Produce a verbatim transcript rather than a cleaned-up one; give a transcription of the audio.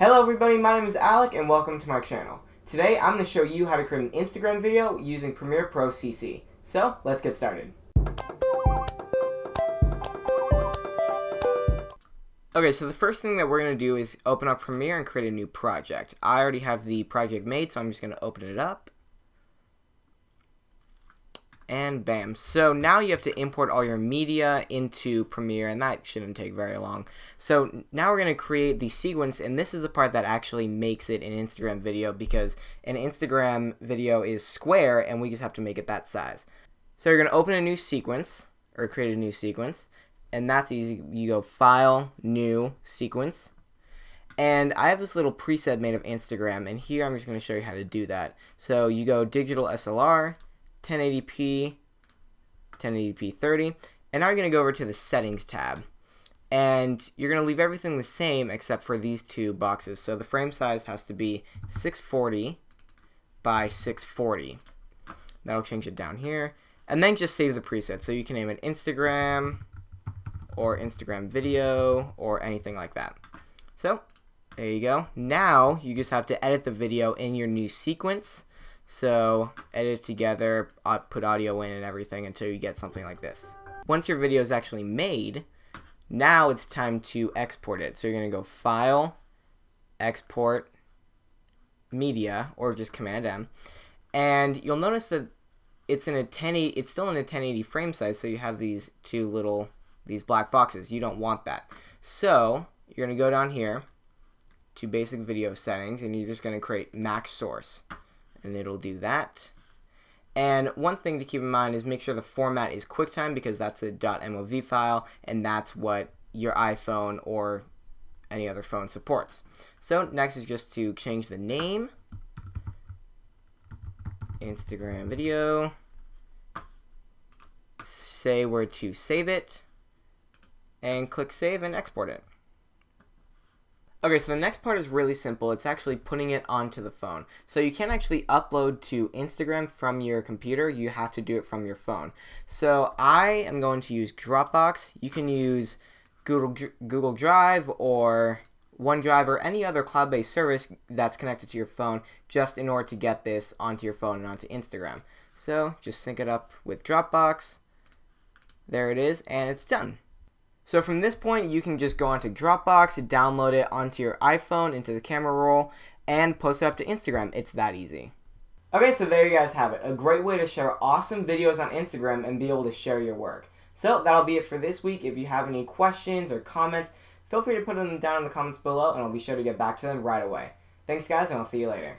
Hello everybody, my name is Alec and welcome to my channel. Today I'm going to show you how to create an Instagram video using Premiere Pro C C. So let's get started. Okay, so the first thing that we're going to do is open up Premiere and create a new project. I already have the project made, so I'm just going to open it up. And bam. So now you have to import all your media into Premiere, and that shouldn't take very long. So now we're going to create the sequence, and this is the part that actually makes it an Instagram video, because an Instagram video is square and we just have to make it that size. So you're going to open a new sequence, or create a new sequence, and that's easy. You go File, New, Sequence. And I have this little preset made of Instagram, and here I'm just going to show you how to do that. So you go Digital S L R, ten eighty p, ten eighty p thirty, and now you're going to go over to the settings tab, and you're going to leave everything the same except for these two boxes. So the frame size has to be six forty by six forty. That'll change it down here, and then just save the preset. So you can name it Instagram or Instagram video or anything like that. So there you go. Now you just have to edit the video in your new sequence. So edit it together, put audio in and everything until you get something like this. Once your video is actually made, now it's time to export it. So you're going to go File, Export, Media, or just Command M. And you'll notice that it's in a ten eighty, it's still in a ten eighty frame size, so you have these two little, these black boxes. You don't want that. So you're going to go down here to Basic Video Settings, and you're just going to create Max Source. And it'll do that. And one thing to keep in mind is make sure the format is QuickTime, because that's a .mov file, and that's what your iPhone or any other phone supports. So next is just to change the name, Instagram video, say where to save it, and click Save and export it. Okay, so the next part is really simple. It's actually putting it onto the phone. So you can't actually upload to Instagram from your computer. You have to do it from your phone. So I am going to use Dropbox. You can use Google, Google Drive or OneDrive or any other cloud-based service that's connected to your phone, just in order to get this onto your phone and onto Instagram. So just sync it up with Dropbox. There it is, and it's done. So from this point, you can just go onto Dropbox, download it onto your iPhone, into the camera roll, and post it up to Instagram. It's that easy. Okay, so there you guys have it. A great way to share awesome videos on Instagram and be able to share your work. So that'll be it for this week. If you have any questions or comments, feel free to put them down in the comments below, and I'll be sure to get back to them right away. Thanks, guys, and I'll see you later.